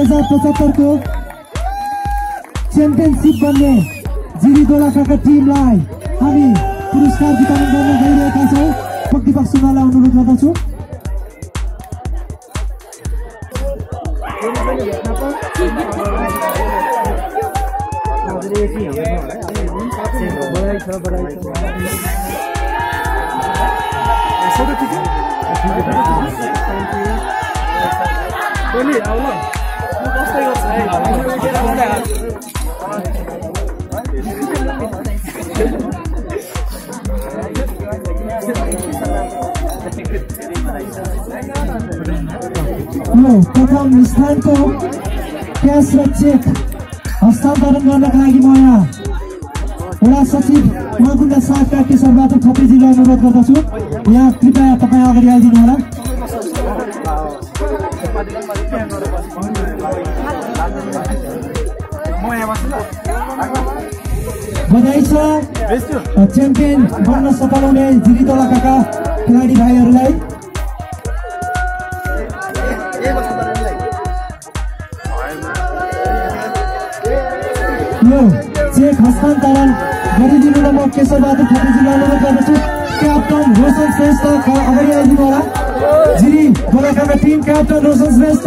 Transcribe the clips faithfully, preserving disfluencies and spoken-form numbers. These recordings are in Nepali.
Reza pesertaku championship bane jiri dola kakak tim lai kami puruskar kita menggabungkan dari kaso bakti paksunala unurut matasu Beli, Allah. बधाई छ च्याम्पियन बन्न सफल हुने जिरीतोला काका खेलाडी भाइहरुलाई यो चेक हस्तान्तरण गरिदिनु र म केशरबहादुर खतिजीलाई अनुरोध गर्दछु क्याप्टन रोशन श्रेष्ठ अगाडि आइदिनु होला जिरी गोला काका टिम क्याप्टन रोशन श्रेष्ठ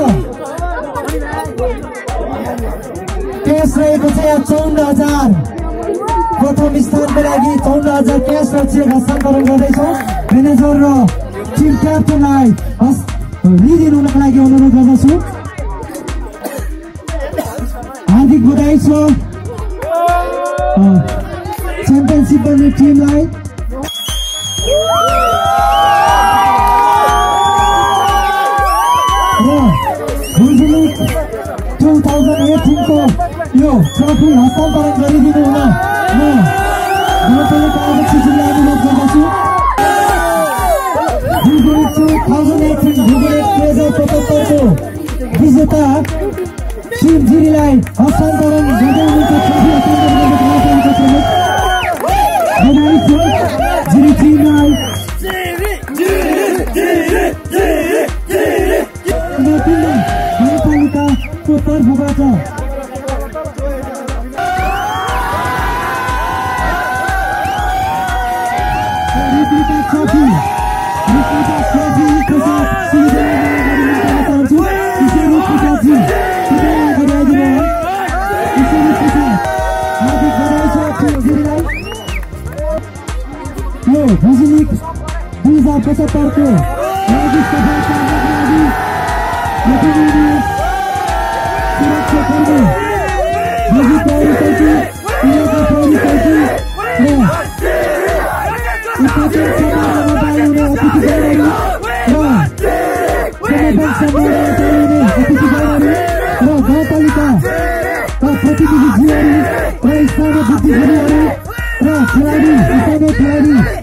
कैश रहेको छ चौध हजार प्रथम स्थानको लागि चौध हजार क्याश र चेक हस्तान्तरण गर्दैछौँ म्यानेजर र टिम क्याप्टनलाई लिइदिनुको लागि अनुरोध गर्दछु हार्दिक बधाई छ च्याम्पियनसिप गर्ने टिमलाई दुई हजार अठार को यो ट्रफी हस्तान्तरण गरिदिनु हुन म नेपाली काङ्ग्रेस जिल्ला अनुरोध गर्दछु दुई हजार अठार गुगल ट्रेजर प्रोटोकलको विजेता टिम जिरीलाई हस्तान्तरण गरिदिनुको ट्रफी हस्तान्तरण गर्नको प्रमुख बधाई छ जिरी टिमलाई जिरी जिरी जिरी जिरी जिरी नेपाली नेपालीको तर्फबाट Buzilik bisa peserta itu lagi sebentar lagi lagi ini surat seperti bagi prioritas ini ada prioritas nah itu sama sama bayu ini aku juga ini nah sama sama bayu ini aku juga ini nah berapa lika nah berarti di jiwa ini nah istana bukti hari ini nah keladi istana keladi